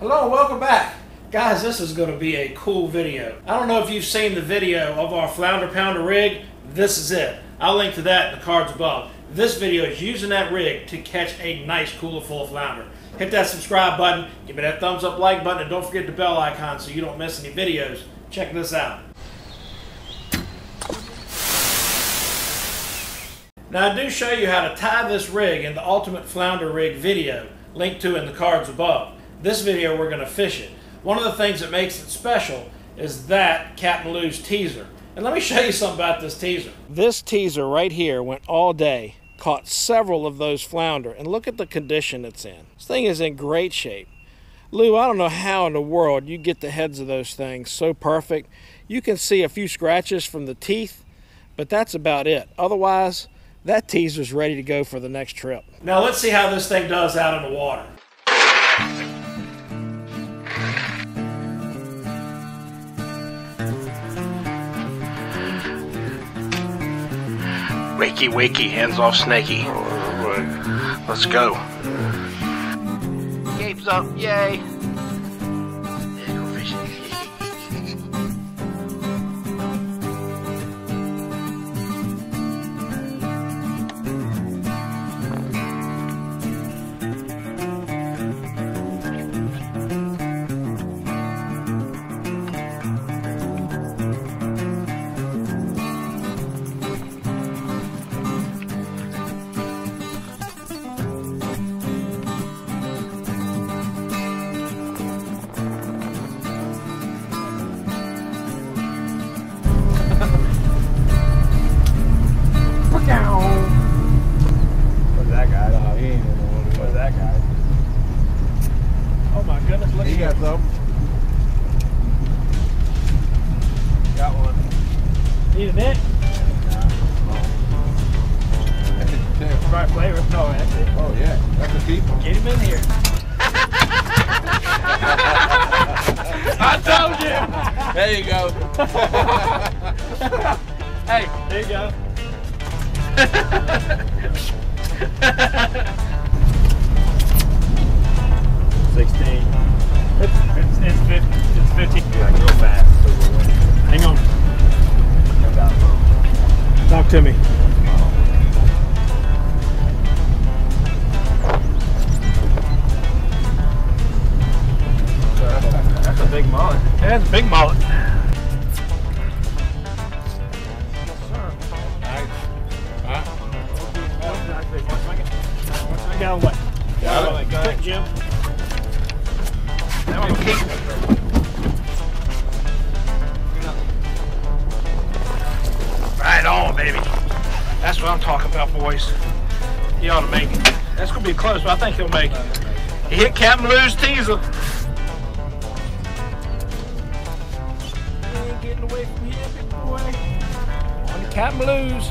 Hello and welcome back. Guys, this is going to be a cool video. I don't know if you've seen the video of our flounder pounder rig. This is it. I'll link to that in the cards above. This video is using that rig to catch a nice cooler full of flounder. Hit that subscribe button, give me that thumbs up like button, and don't forget the bell icon so you don't miss any videos. Check this out. Now I do show you how to tie this rig in the ultimate flounder rig video, linked to in the cards above. This video we're going to fish it. One of the things that makes it special is that Captain Lou's teaser. And let me show you something about this teaser. This teaser right here went all day, caught several of those flounder, and look at the condition it's in. This thing is in great shape. Lou, I don't know how in the world you get the heads of those things so perfect. You can see a few scratches from the teeth, but that's about it. Otherwise, that teaser's ready to go for the next trip. Now let's see how this thing does out in the water. Wakey, wakey, hands off, snaky. Let's go. Game's up, yay! Yeah, go there you go. Hey, there you go. It's 15. Yeah, real fast. Hang on. Talk to me. That's a big mullet. That's a big mullet. Jim. That one's big. Right on, baby. That's what I'm talking about, boys. He ought to make it. That's going to be close, but I think he'll make it. He hit Captain Lou's teaser. He ain't getting away from here, big boy. On to Captain Lou's.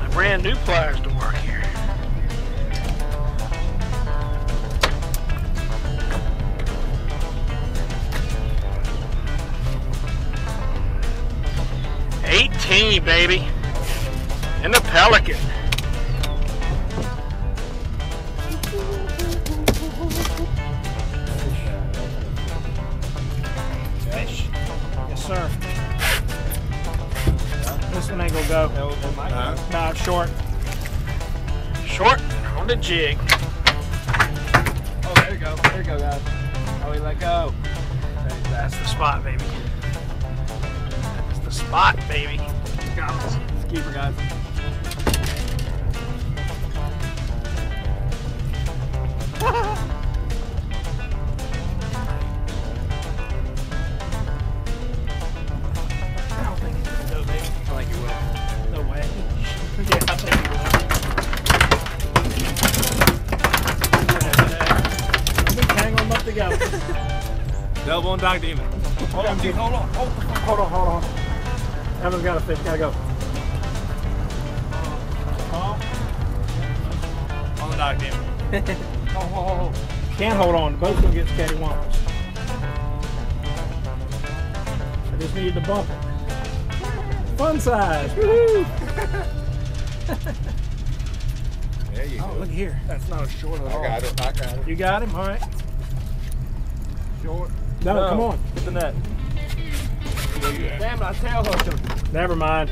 My brand new pliers to work here. Baby, and the Pelican. Fish. Yes, sir. This one ain't gonna go. Nah, short. Short on the jig. Oh, there you go. There you go, guys. Oh, we let go. That's the spot, baby. That's the spot, baby. Guys. Let's keep her, guys. I don't think it's no, baby. I think you will. No way. Yeah, I think you will. We hang them up together. Double on Dock Demon. Hold on, dude. Hold on. Oh, hold on. Evan's got a fish, gotta go. On the dock, Jim. Oh. Can't hold on, the boat's gonna get scattywampus. I just needed to bump it. Fun size, woohoo! There you go. Look here. That's not a short at all. I got it. I got it. You got him? All right. Short. No, come on. Get the net. Damn it, I tail hooked him. Never mind.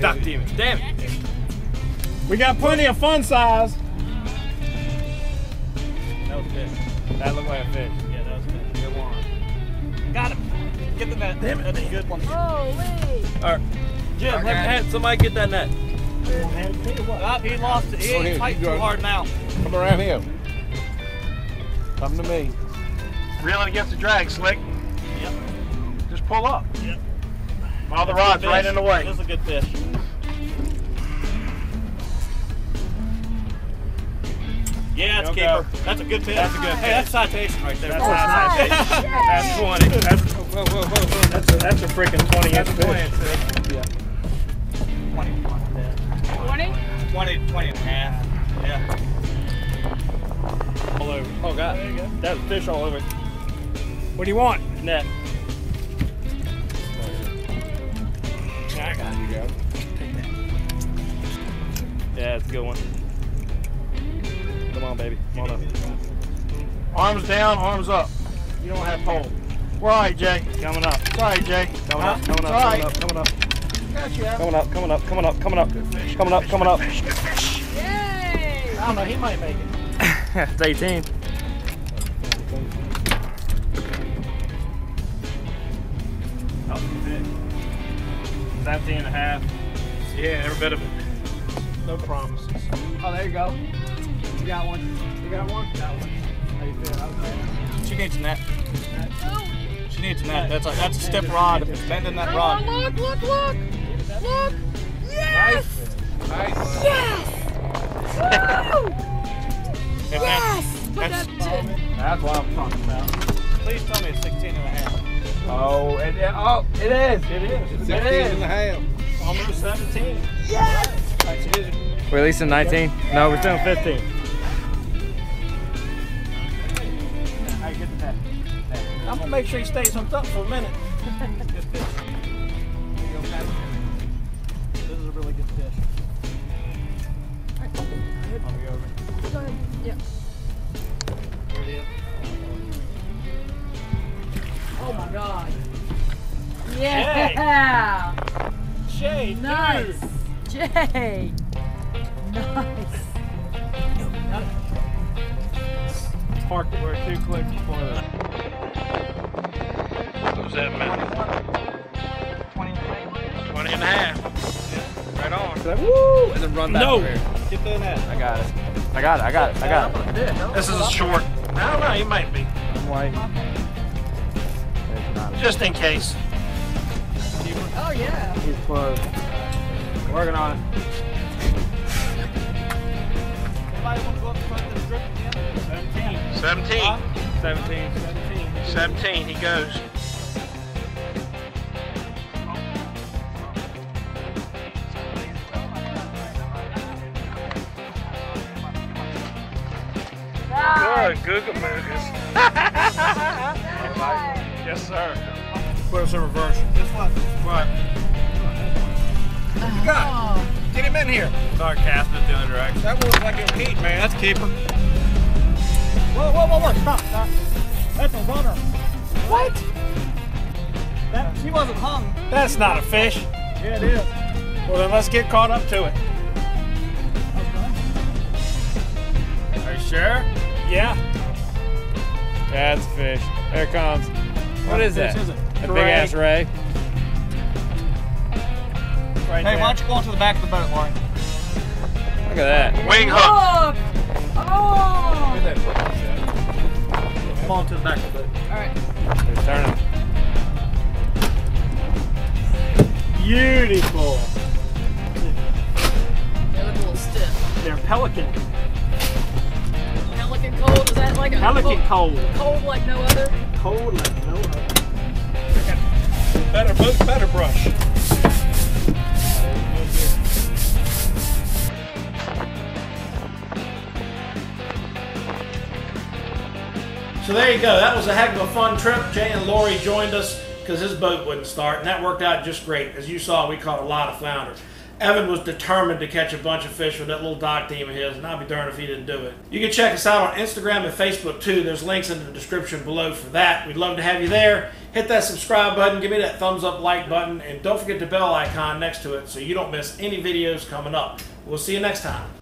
Dock Demon. Damn it. We got plenty of fun size. That was fish. That looked like a fish. Yeah, that was fish. Good one. Got him. Get the net. Damn it. That's a good one. Oh, wait. All right. Jim, somebody get that net. He lost it. He ain't fighting too hard now. Come around here. Come to me. Reeling against the drag, Slick. Yep. Just pull up. Yep. All the rod's right in the way. This is a good fish. Yeah, that's a keeper. That's a good fish. That's a good fish. Hey, that's citation right there. That's citation. That's 20. That's, whoa, whoa, whoa, whoa. That's a freaking 20-inch fish. Yeah. 20 and a half. Yeah. All over. Oh god, there you go. That was fish all over. What do you want? Net. I got it. You go. Take that. Yeah, it's a good one. Come on, baby. Come on up. Arms down, arms up. You don't have pole. We're all right, Jay. Coming up. It's all right, Jay. Coming up. Coming up. Coming up. Coming up. Gotcha. Coming up. Coming up. Coming up. Coming up. Coming up. Coming up. Yay! I don't know. He might make it. It's 18. Oh, 17 and a half. Yeah, every bit of it. No promises. Oh, there you go. You got one. You got one? Got one. How you feeling? She needs a net. She needs a net. That's a stiff rod. If it's bending that rod. Oh, look, look, look. Look. Yes! Nice. Nice. Yes! Woo! Yes! That's what I'm talking about. Please tell me it's 16 and a half. Oh, it is. It is. 16 and a half. Almost 17. Yes! We're at least in 19. Yeah. No, we're still in 15. I get that. I'm going to make sure he stays hooked up for a minute. Good fish. This is a really good fish. I'll be over. Go ahead. Yep. There it is. Oh my god. Yeah! Jay! Nice! Jay! Nice! It's parked it. We're too quick before that. What was that about? 20 and a half. Yeah. Right on. Like, woo! And then run back over here. Get the net. I got it. I got it, I got it, I got it. This is a short. I don't know, he might be. I'm white. Just in case. Oh, yeah. He's close. Working on it. Anybody want to go up in front of the strip again? 17. He goes. Googamoogers. Yes, sir. Where's the reverse? This one. What? You got it. Get him in here. Sorry, cast it the other direction. That one was like a heat, man. That's keeper. Whoa. Stop. That's a runner. What? She wasn't hung. That's not a fish. Yeah, it is. Well, then let's get caught up to it. Okay. Are you sure? Yeah. That's a fish. There it comes. What is that? A big ass ray. Right there. Hey, why don't you go into the back of the boat, Lauren? Look at that. Wing hook. Oh! Come on to the back of the boat. All right. They're turning. Beautiful. They look a little stiff. They're pelican. Cold, is that like a Pelican cold? Cold like no other? Cold like no other. Better boat, better brush. So there you go. That was a heck of a fun trip. Jay and Lori joined us. because his boat wouldn't start, and that worked out just great. As you saw, we caught a lot of flounder. Evan was determined to catch a bunch of fish with that little dock demon of his, and I'd be darned if he didn't do it. You can check us out on Instagram and Facebook too. There's links in the description below for that. We'd love to have you there. Hit that subscribe button, give me that thumbs up, like button, and don't forget the bell icon next to it so you don't miss any videos coming up. We'll see you next time.